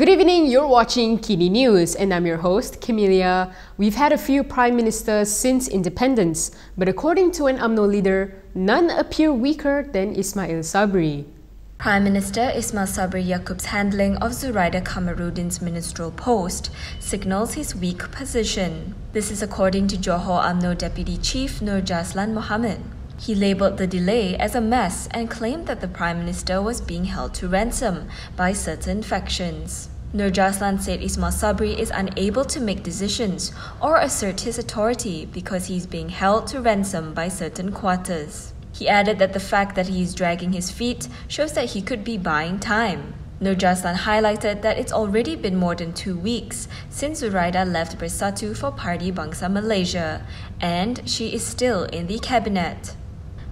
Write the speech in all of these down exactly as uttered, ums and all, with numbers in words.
Good evening, you're watching Kini News and I'm your host, Kimilia. We've had a few prime ministers since independence, but according to an U M N O leader, none appear weaker than Ismail Sabri. Prime Minister Ismail Sabri Yaakob handling of Zuraida Kamaruddin's ministerial post signals his weak position. This is according to Johor U M N O Deputy Chief Nur Jazlan Mohamed. He labelled the delay as a mess and claimed that the Prime Minister was being held to ransom by certain factions. Nur Jazlan said Ismail Sabri is unable to make decisions or assert his authority because he is being held to ransom by certain quarters. He added that the fact that he is dragging his feet shows that he could be buying time. Nur Jazlan highlighted that it's already been more than two weeks since Zuraida left Bersatu for Parti Bangsa Malaysia, and she is still in the cabinet.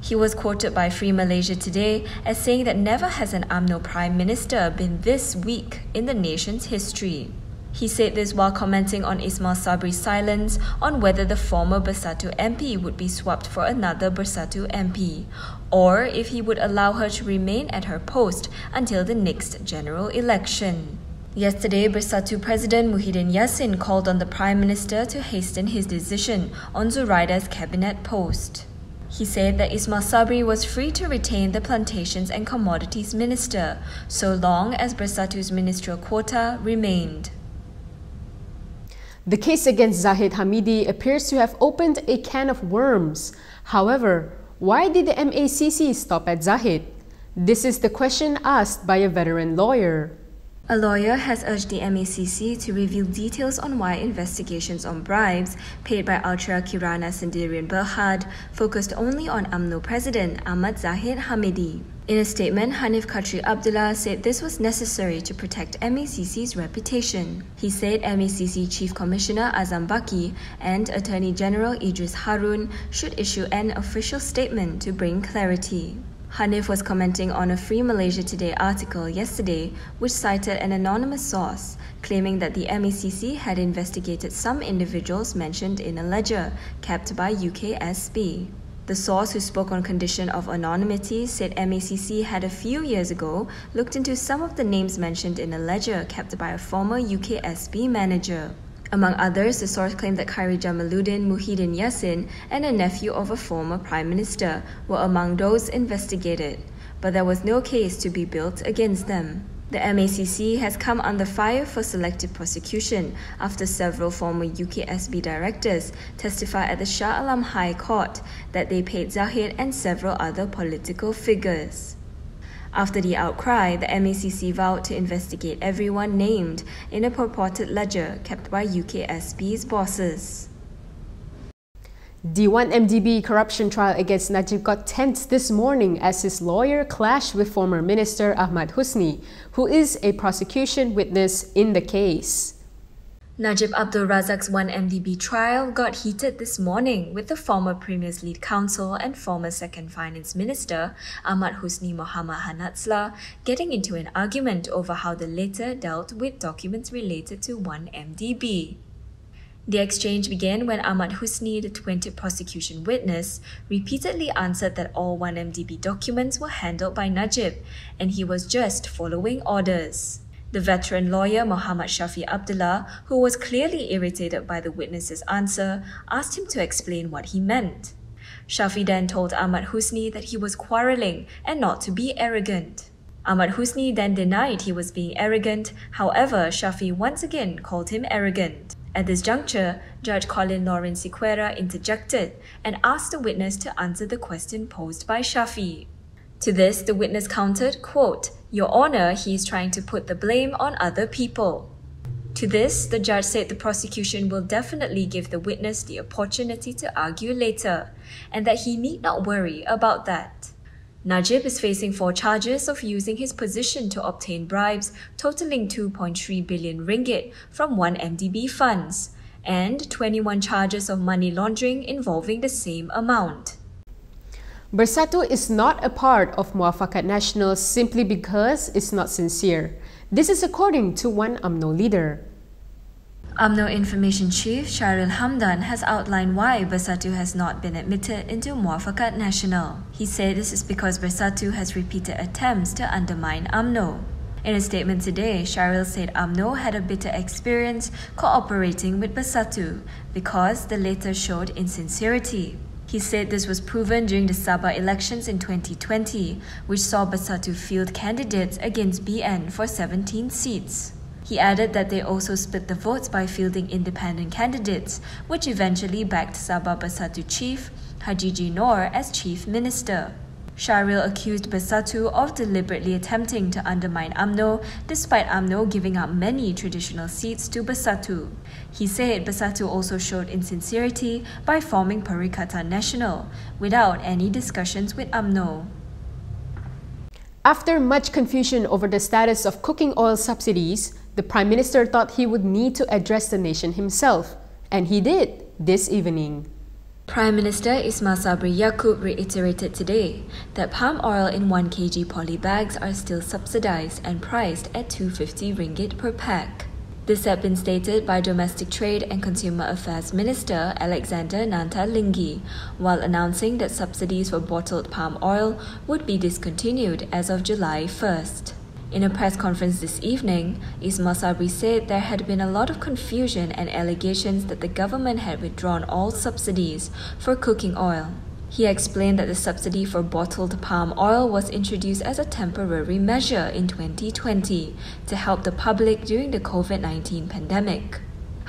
He was quoted by Free Malaysia Today as saying that never has an U M N O Prime Minister been this weak in the nation's history. He said this while commenting on Ismail Sabri's silence on whether the former Bersatu M P would be swapped for another Bersatu M P, or if he would allow her to remain at her post until the next general election. Yesterday, Bersatu President Muhyiddin Yassin called on the Prime Minister to hasten his decision on Zuraida's cabinet post. He said that Ismail Sabri was free to retain the Plantations and Commodities Minister so long as Bersatu's ministerial quota remained. The case against Zahid Hamidi appears to have opened a can of worms. However, why did the M A C C stop at Zahid? This is the question asked by a veteran lawyer. A lawyer has urged the M A C C to reveal details on why investigations on bribes paid by Ultra Kirana Sendirian Berhad focused only on U M N O President Ahmad Zahid Hamidi. In a statement, Hanif Khatri Abdullah said this was necessary to protect M A C C's reputation. He said M A C C Chief Commissioner Azam Baki and Attorney General Idris Harun should issue an official statement to bring clarity. Hanif was commenting on a Free Malaysia Today article yesterday which cited an anonymous source claiming that the M A C C had investigated some individuals mentioned in a ledger kept by U K S B. The source, who spoke on condition of anonymity, said M A C C had a few years ago looked into some of the names mentioned in a ledger kept by a former U K S B manager. Among others, the source claimed that Khairy Jamaluddin, Muhyiddin Yassin and a nephew of a former Prime Minister were among those investigated, but there was no case to be built against them. The M A C C has come under fire for selective prosecution after several former U K S B directors testified at the Shah Alam High Court that they paid Zahid and several other political figures. After the outcry, the M A C C vowed to investigate everyone named in a purported ledger kept by U K S B's bosses. The one M D B corruption trial against Najib got tense this morning as his lawyer clashed with former Minister Ahmad Husni, who is a prosecution witness in the case. Najib Abdul Razak's one M D B trial got heated this morning with the former Premier's lead counsel and former Second Finance Minister Ahmad Husni Mohamad Hanadzlah getting into an argument over how the latter dealt with documents related to one M D B. The exchange began when Ahmad Husni, the twentieth prosecution witness, repeatedly answered that all one M D B documents were handled by Najib and he was just following orders. The veteran lawyer Mohammad Shafi Abdullah, who was clearly irritated by the witness's answer, asked him to explain what he meant. Shafi then told Ahmad Husni that he was quarrelling and not to be arrogant. Ahmad Husni then denied he was being arrogant, however Shafi once again called him arrogant. At this juncture, Judge Colin Lorenz Sequeira interjected and asked the witness to answer the question posed by Shafi. To this, the witness countered, quote, "Your Honour, he is trying to put the blame on other people." To this, the judge said the prosecution will definitely give the witness the opportunity to argue later, and that he need not worry about that. Najib is facing four charges of using his position to obtain bribes totalling two point three billion ringgit from one M D B funds, and twenty-one charges of money laundering involving the same amount. Bersatu is not a part of Muafakat National simply because it's not sincere. This is according to one U M N O leader. U M N O Information Chief Shahril Hamdan has outlined why Bersatu has not been admitted into Muafakat National. He said this is because Bersatu has repeated attempts to undermine U M N O. In a statement today, Shahril said U M N O had a bitter experience cooperating with Bersatu because the latter showed insincerity. He said this was proven during the Sabah elections in twenty twenty, which saw Bersatu field candidates against B N for seventeen seats. He added that they also split the votes by fielding independent candidates, which eventually backed Sabah Bersatu chief Hajiji Noor as chief minister. Shahril accused Bersatu of deliberately attempting to undermine U M N O, despite U M N O giving up many traditional seats to Bersatu. He said Bersatu also showed insincerity by forming Perikatan National, without any discussions with U M N O. After much confusion over the status of cooking oil subsidies, the Prime Minister thought he would need to address the nation himself, and he did this evening. Prime Minister Ismail Sabri Yaakob reiterated today that palm oil in one kilogram poly bags are still subsidized and priced at two hundred fifty ringgit per pack. This had been stated by Domestic Trade and Consumer Affairs Minister Alexander Nanta Lingi while announcing that subsidies for bottled palm oil would be discontinued as of July first. In a press conference this evening, Ismail Sabri said there had been a lot of confusion and allegations that the government had withdrawn all subsidies for cooking oil. He explained that the subsidy for bottled palm oil was introduced as a temporary measure in twenty twenty to help the public during the COVID nineteen pandemic.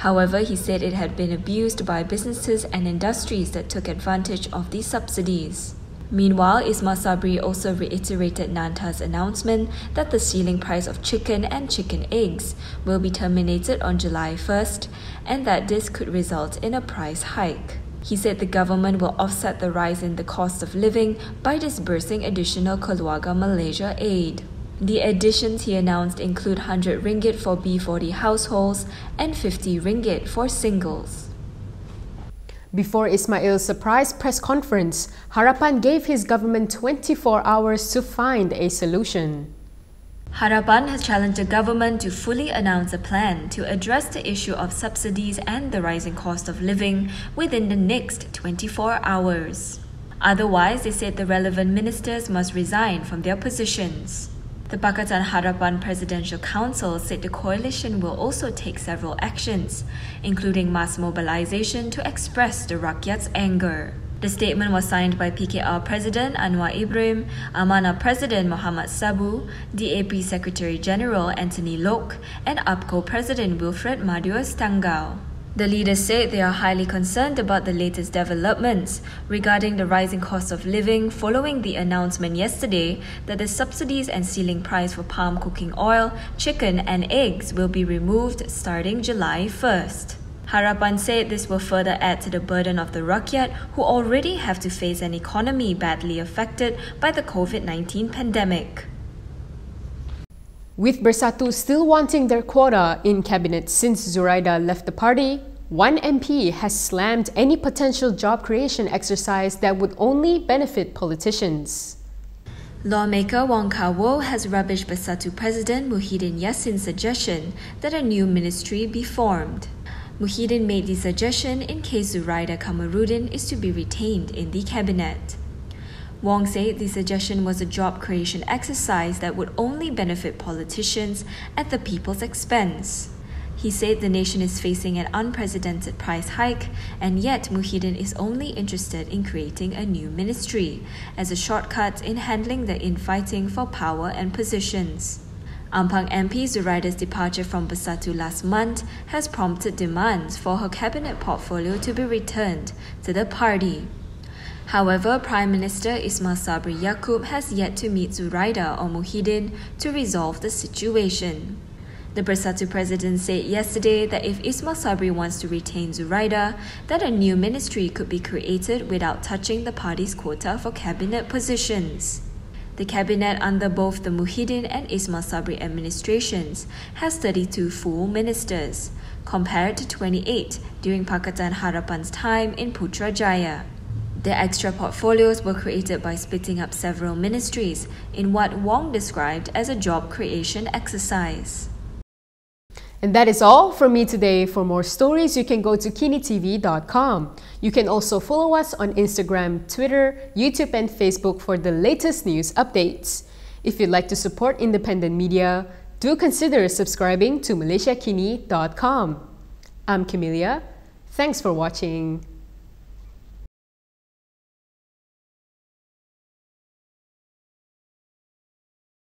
However, he said it had been abused by businesses and industries that took advantage of these subsidies. Meanwhile, Ismail Sabri also reiterated Nanta's announcement that the ceiling price of chicken and chicken eggs will be terminated on July first and that this could result in a price hike. He said the government will offset the rise in the cost of living by disbursing additional Keluarga Malaysia aid. The additions he announced include one hundred ringgit for B forty households and fifty ringgit for singles. Before Ismail's surprise press conference, Harapan gave his government twenty-four hours to find a solution. Harapan has challenged the government to fully announce a plan to address the issue of subsidies and the rising cost of living within the next twenty-four hours. Otherwise, they said the relevant ministers must resign from their positions. The Pakatan Harapan Presidential Council said the coalition will also take several actions, including mass mobilization to express the rakyat's anger. The statement was signed by P K R President Anwar Ibrahim, Amanah President Mohammad Sabu, D A P Secretary-General Anthony Lok, and APCO President Wilfred Madius Tangau. The leaders said they are highly concerned about the latest developments regarding the rising cost of living following the announcement yesterday that the subsidies and ceiling price for palm cooking oil, chicken and eggs will be removed starting July first. Harapan said this will further add to the burden of the rakyat who already have to face an economy badly affected by the COVID nineteen pandemic. With Bersatu still wanting their quota in cabinet since Zuraida left the party, one M P has slammed any potential job creation exercise that would only benefit politicians. Lawmaker Wong Kah Wah has rubbished Bersatu President Muhyiddin Yassin's suggestion that a new ministry be formed. Muhyiddin made the suggestion in case Zuraida Kamaruddin is to be retained in the cabinet. Wong said the suggestion was a job creation exercise that would only benefit politicians at the people's expense. He said the nation is facing an unprecedented price hike, and yet Muhyiddin is only interested in creating a new ministry as a shortcut in handling the infighting for power and positions. Ampang M P Zuraida's departure from Bersatu last month has prompted demands for her cabinet portfolio to be returned to the party. However, Prime Minister Ismail Sabri Yaakob has yet to meet Zuraida or Muhyiddin to resolve the situation. The Bersatu president said yesterday that if Ismail Sabri wants to retain Zuraida, that a new ministry could be created without touching the party's quota for cabinet positions. The cabinet under both the Muhyiddin and Ismail Sabri administrations has thirty-two full ministers, compared to twenty-eight during Pakatan Harapan's time in Putrajaya. The extra portfolios were created by splitting up several ministries in what Wong described as a job creation exercise. And that is all from me today. For more stories, you can go to kini t v dot com. You can also follow us on Instagram, Twitter, YouTube and Facebook for the latest news updates. If you'd like to support independent media, do consider subscribing to Malaysia Kini dot com. I'm Camelia. Thanks for watching.